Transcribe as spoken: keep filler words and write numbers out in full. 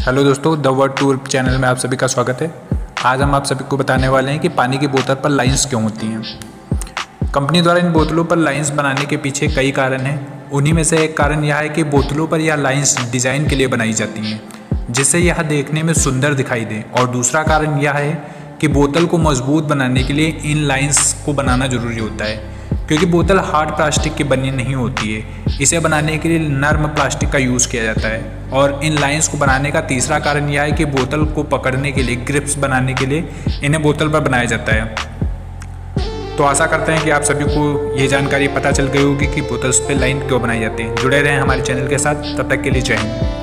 Hello दोस्तों, the world tour channel में आप सभी का स्वागत है। आज हम आप सभी को बताने वाले हैं कि पानी की बोतल पर लाइंस क्यों होती हैं। कंपनी द्वारा इन बोतलों पर लाइंस बनाने के पीछे कई कारण हैं। उन्हीं में से एक कारण यह है कि बोतलों पर यह लाइंस डिज़ाइन के लिए बनाई जाती हैं, जिससे यह देखने में सुंदर दिखाई दे। और दूसरा कारण यह है कि बोतल को मजबूत बनाने के लिए इन लाइंस को बनाना ज़रूरी होता है, क्योंकि बोतल हार्ड प्लास्टिक की बनी नहीं होती है। इसे बनाने के लिए नर्म प्लास्टिक का यूज़ किया जाता है। और इन लाइंस को बनाने का तीसरा कारण यह है कि बोतल को पकड़ने के लिए, ग्रिप्स बनाने के लिए इन्हें बोतल पर बनाया जाता है। तो आशा करते हैं कि आप सभी को ये जानकारी पता चल गई होगी कि बोतल्स पे लाइन क्यों बनाई जाती है। जुड़े रहें हमारे चैनल के साथ, तब तक के लिए जय हिंद।